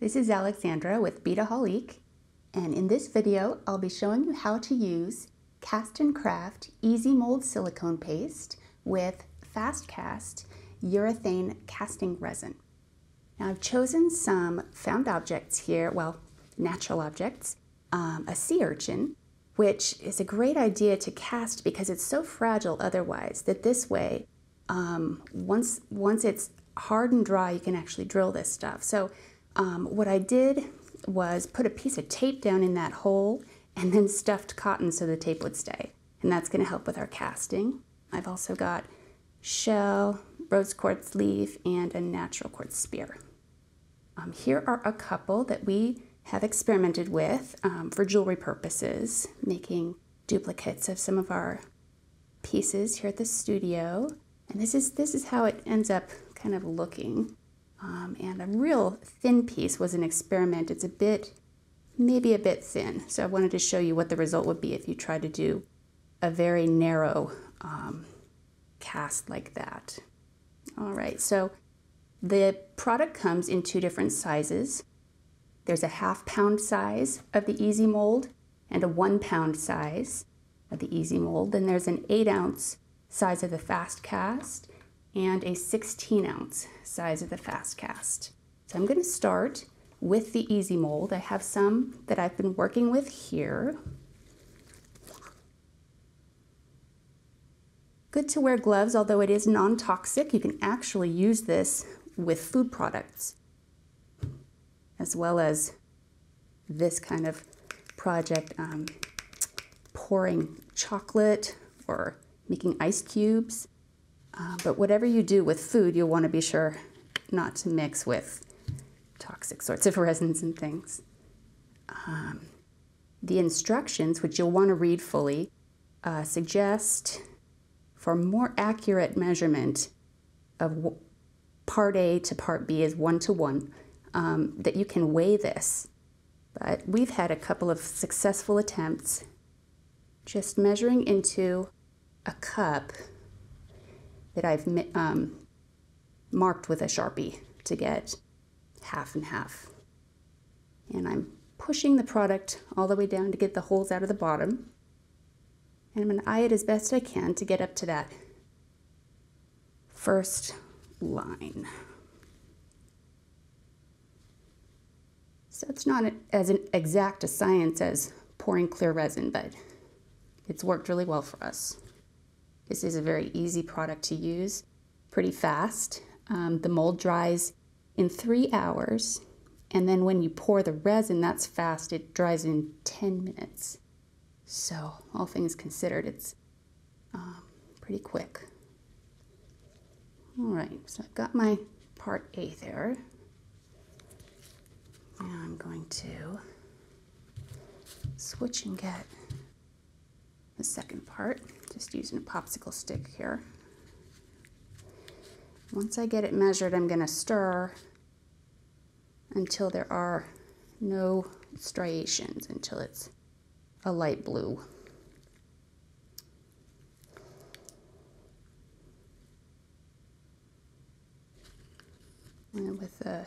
this is Alexandra with Beadaholique, and in this video I'll be showing you how to use CastinCraft EasyMold Silicone Paste with FastCast Urethane Casting Resin. Now I've chosen some found objects here, well, natural objects, a sea urchin, which is a great idea to cast because it's so fragile otherwise that this way, once it's hard and dry, you can actually drill this stuff. So what I did was put a piece of tape down in that hole and then stuffed cotton so the tape would stay. And that's gonna help with our casting. I've also got shell, rose quartz leaf, and a natural quartz spear. Here are a couple that we have experimented with for jewelry purposes, making duplicates of some of our pieces here at the studio. And this is how it ends up kind of looking. And a real thin piece was an experiment. It's maybe a bit thin. So I wanted to show you what the result would be if you try to do a very narrow cast like that. All right, so the product comes in two different sizes. There's a half-pound size of the EasyMold and a 1-pound size of the EasyMold. Then there's an 8-ounce size of the FastCast and a 16-ounce size of the FastCast. So I'm going to start with the EasyMold. I have some that I've been working with here. Good to wear gloves, although it is non-toxic. You can actually use this with food products, as well as this kind of project, pouring chocolate or making ice cubes. But whatever you do with food, you'll want to be sure not to mix with toxic sorts of resins and things. The instructions, which you'll want to read fully, suggest for more accurate measurement of part A to part B is 1:1, that you can weigh this. But we've had a couple of successful attempts just measuring into a cup that I've marked with a Sharpie to get half and half. And I'm pushing the product all the way down to get the holes out of the bottom. And I'm gonna eye it as best I can to get up to that first line. So it's not as exact a science as pouring clear resin, but it's worked really well for us. This is a very easy product to use, pretty fast. The mold dries in 3 hours, and then when you pour the resin, that's fast, it dries in 10 minutes. So all things considered, it's pretty quick. All right, so I've got my part A there. And I'm going to switch and get the second part, just using a popsicle stick here. Once I get it measured, I'm gonna stir until there are no striations, until it's a light blue. And with the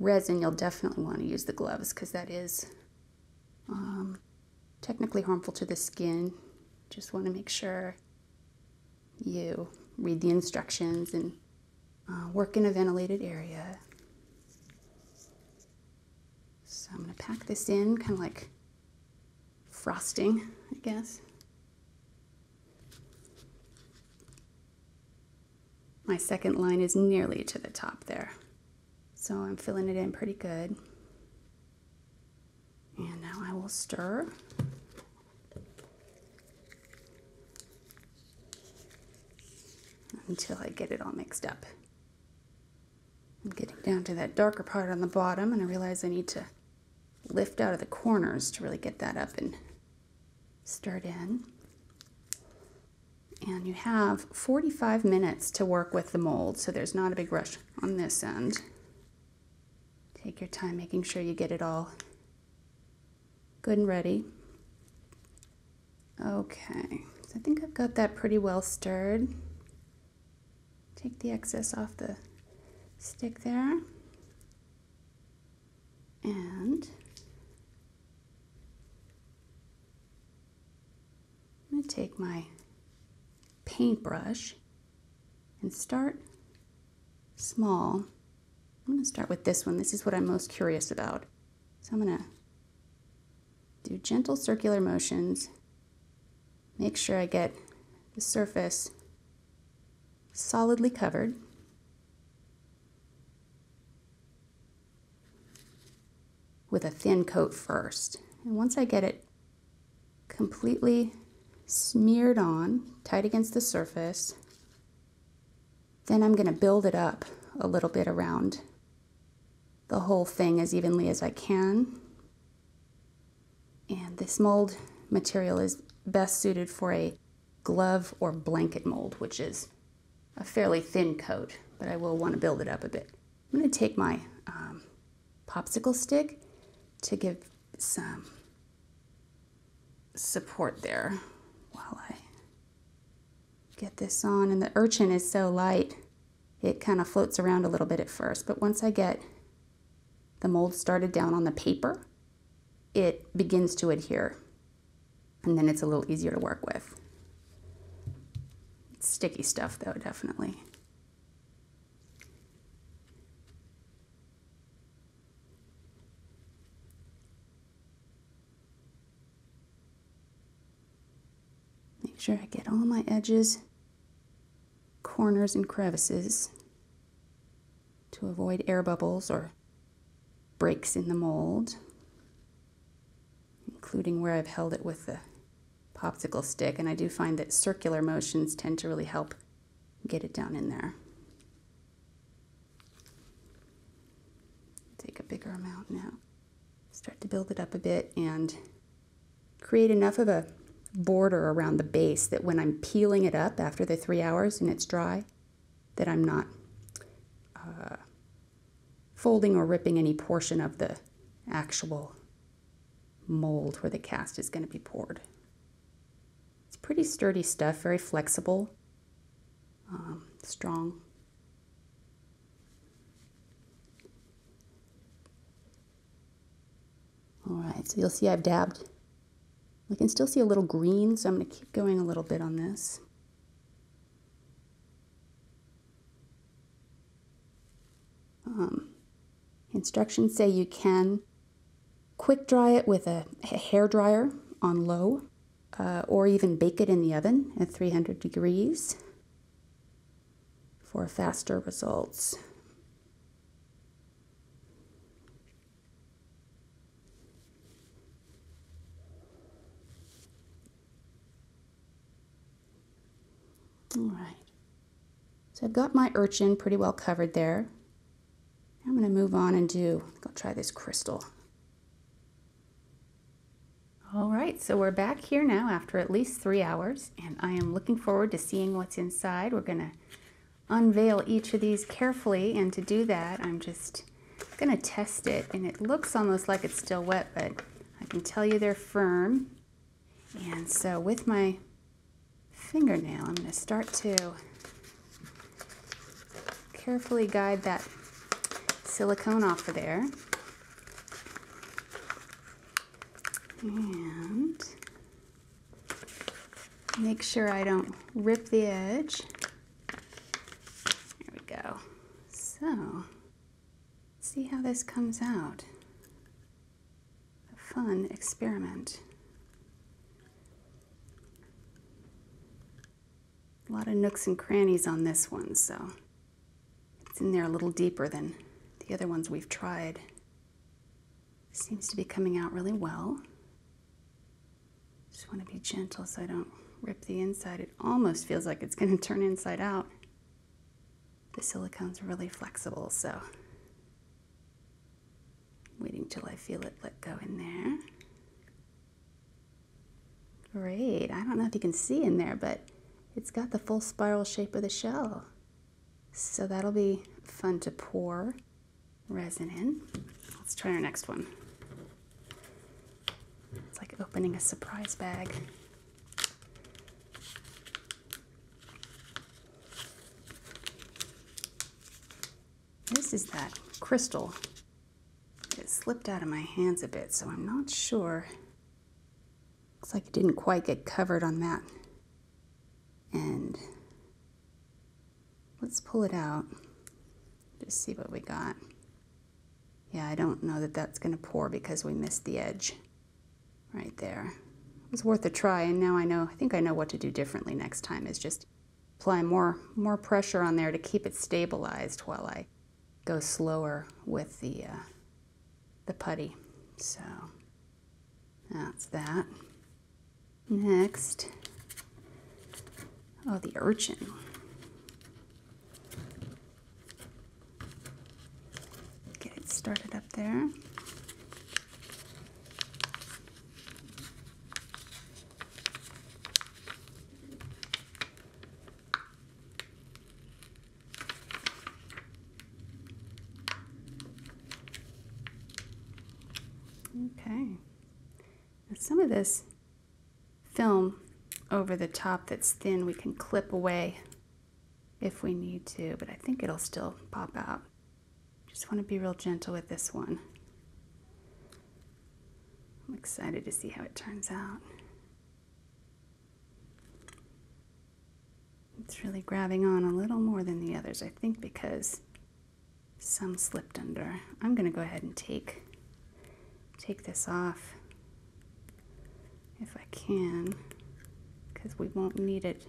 resin, you'll definitely want to use the gloves because that is technically harmful to the skin. Just want to make sure you read the instructions and work in a ventilated area. So I'm going to pack this in, kind of like frosting, I guess. My second line is nearly to the top there. So I'm filling it in pretty good. And now I will stir. Until I get it all mixed up. I'm getting down to that darker part on the bottom, and I realize I need to lift out of the corners to really get that up and stirred in. And you have 45 minutes to work with the mold, so there's not a big rush on this end. Take your time making sure you get it all good and ready. Okay, so I think I've got that pretty well stirred. Take the excess off the stick there. And I'm going to take my paintbrush and start small. I'm going to start with this one. This is what I'm most curious about. So I'm going to do gentle circular motions. Make sure I get the surface solidly covered. With a thin coat first. And once I get it completely smeared on, tight against the surface, then I'm going to build it up a little bit around the whole thing as evenly as I can. And this mold material is best suited for a glove or blanket mold, which is a fairly thin coat, but I will want to build it up a bit. I'm going to take my popsicle stick to give some support there while I get this on. And the urchin is so light, it kind of floats around a little bit at first. But once I get the mold started down on the paper, it begins to adhere. And then it's a little easier to work with. It's sticky stuff though, definitely. Make sure I get all my edges, corners, and crevices to avoid air bubbles or breaks in the mold, including where I've held it with the popsicle stick. And I do find that circular motions tend to really help get it down in there. Take a bigger amount now. Start to build it up a bit and create enough of a border around the base that when I'm peeling it up after the 3 hours and it's dry, that I'm not folding or ripping any portion of the actual mold where the cast is going to be poured. It's pretty sturdy stuff, very flexible, strong. All right, so you'll see I've dabbed. I can still see a little green, so I'm going to keep going a little bit on this. Instructions say you can quick dry it with a hair dryer on low, or even bake it in the oven at 300 degrees for faster results. All right, so I've got my urchin pretty well covered there. I'm going to move on and I'll try this crystal. All right, so we're back here now after at least 3 hours, and I am looking forward to seeing what's inside. We're going to unveil each of these carefully, and to do that, I'm just going to test it. And it looks almost like it's still wet, but I can tell you they're firm. And so with my fingernail, I'm going to start to carefully guide that silicone off of there. And make sure I don't rip the edge. There we go. So, see how this comes out. A fun experiment. A lot of nooks and crannies on this one, so it's in there a little deeper than the other ones we've tried. Seems to be coming out really well. Just want to be gentle so I don't rip the inside. It almost feels like it's going to turn inside out. The silicone's really flexible, so waiting till I feel it let go in there. Great. I don't know if you can see in there, but it's got the full spiral shape of the shell. So that'll be fun to pour resin in. Let's try our next one. It's like opening a surprise bag. This is that crystal. It's slipped out of my hands a bit, so I'm not sure. Looks like it didn't quite get covered on that end. Let's pull it out, just see what we got. Yeah, I don't know that that's going to pour because we missed the edge right there. It was worth a try, and now I know, I think I know what to do differently next time, is just apply more pressure on there to keep it stabilized while I go slower with the putty. So that's that. Next, oh, the urchin. Get it started up there. Okay, now some of this film over the top that's thin we can clip away if we need to, but I think it'll still pop out. Just want to be real gentle with this one. I'm excited to see how it turns out. It's really grabbing on a little more than the others, I think, because some slipped under. I'm going to go ahead and take this off if I can, because we won't need it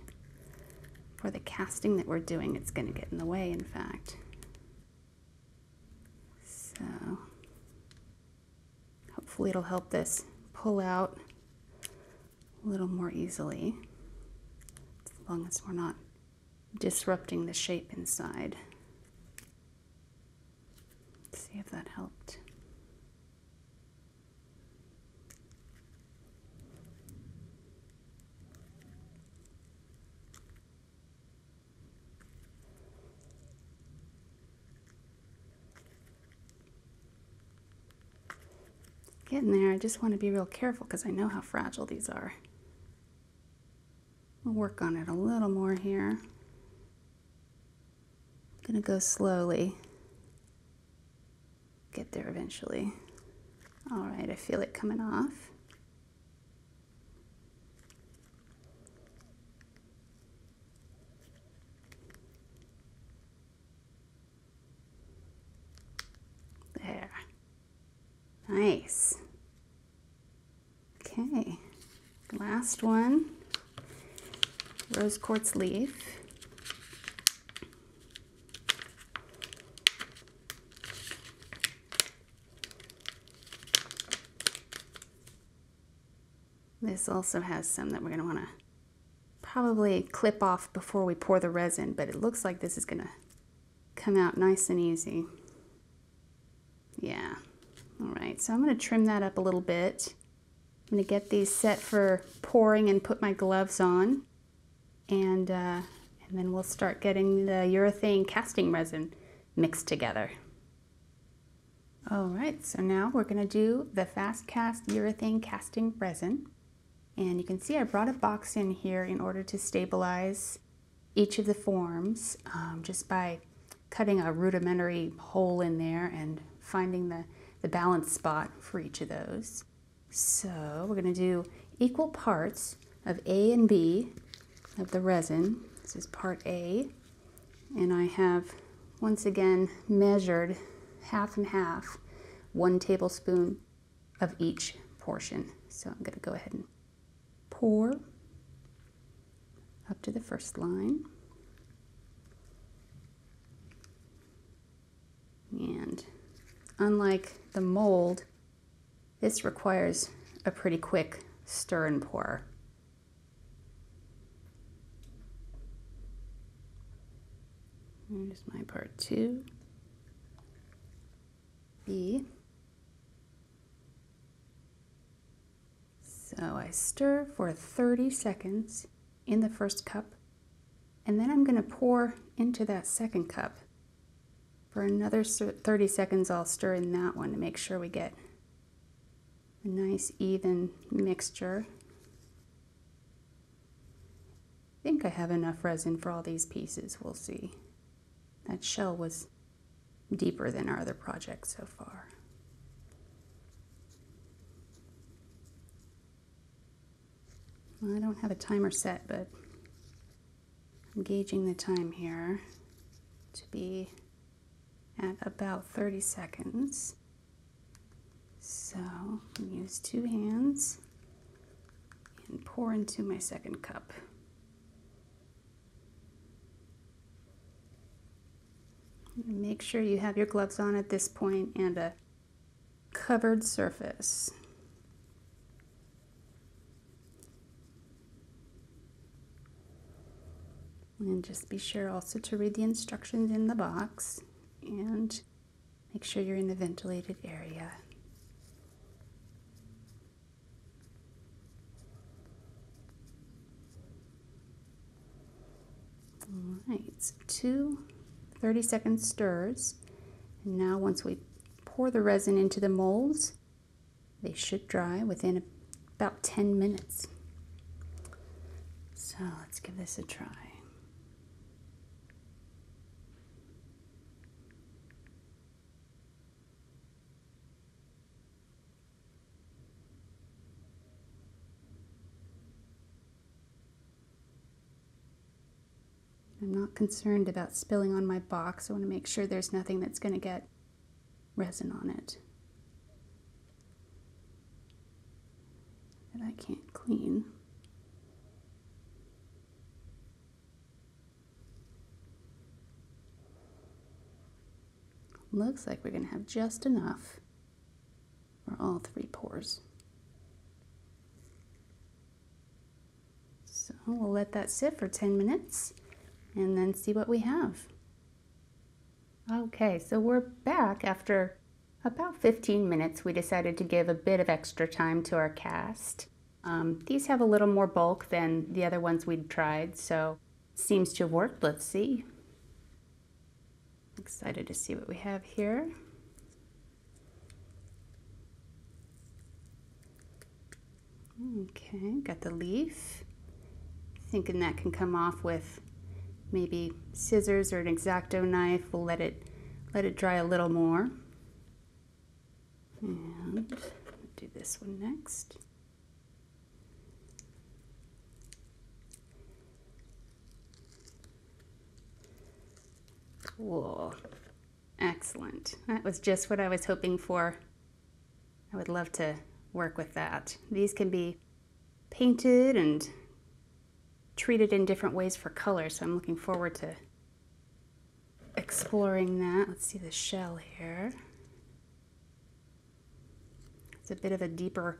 for the casting that we're doing. It's going to get in the way, in fact. So hopefully it'll help this pull out a little more easily, as long as we're not disrupting the shape inside. Let's see if that helped. Getting there. I just want to be real careful because I know how fragile these are. We'll work on it a little more here. I'm gonna go slowly. Get there eventually. All right, I feel it coming off. There. Nice. Okay, last one, rose quartz leaf. This also has some that we're going to want to probably clip off before we pour the resin, but it looks like this is going to come out nice and easy. Yeah. All right, so I'm going to trim that up a little bit. I'm going to get these set for pouring and put my gloves on, and then we'll start getting the urethane casting resin mixed together. All right, so now we're going to do the FastCast urethane casting resin, and you can see I brought a box in here in order to stabilize each of the forms just by cutting a rudimentary hole in there and finding the balance spot for each of those. So we're going to do equal parts of A and B of the resin. This is part A, and I have once again measured half and half, 1 tablespoon of each portion. So I'm going to go ahead and pour up to the first line. And unlike the mold, this requires a pretty quick stir and pour. Here's my part 2, B. So I stir for 30 seconds in the first cup, and then I'm going to pour into that second cup. For another 30 seconds, I'll stir in that one to make sure we get a nice even mixture. I think I have enough resin for all these pieces. We'll see. That shell was deeper than our other project so far. Well, I don't have a timer set, but I'm gauging the time here to be at about 30 seconds. So I'm going to use two hands and pour into my second cup. Make sure you have your gloves on at this point and a covered surface. And just be sure also to read the instructions in the box and make sure you're in a ventilated area. All right, so 2 30-second stirs. And now once we pour the resin into the molds, they should dry within about 10 minutes. So let's give this a try. I'm not concerned about spilling on my box. I want to make sure there's nothing that's going to get resin on it that I can't clean. Looks like we're going to have just enough for all three pours. So we'll let that sit for 10 minutes. And then see what we have. Okay, so we're back after about 15 minutes. We decided to give a bit of extra time to our cast. These have a little more bulk than the other ones we'd tried, so it seems to have worked. Let's see. Excited to see what we have here. Okay, got the leaf. Thinking that can come off with maybe scissors or an X-Acto knife. We'll let it dry a little more. And we'll do this one next. Cool. Excellent. That was just what I was hoping for. I would love to work with that. These can be painted and treated in different ways for color, so I'm looking forward to exploring that. Let's see the shell here. It's a bit of a deeper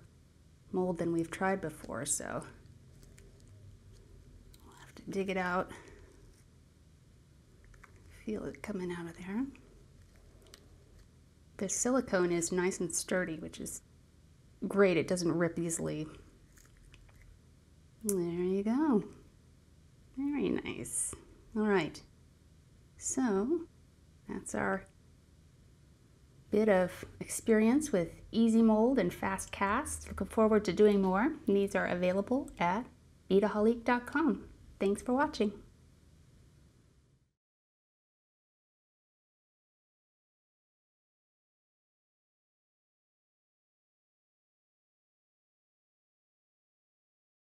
mold than we've tried before, so we'll have to dig it out. Feel it coming out of there. The silicone is nice and sturdy, which is great. It doesn't rip easily. There you go. Very nice. All right, so that's our bit of experience with EasyMold and FastCast. Looking forward to doing more. These are available at beadaholique.com. Thanks for watching.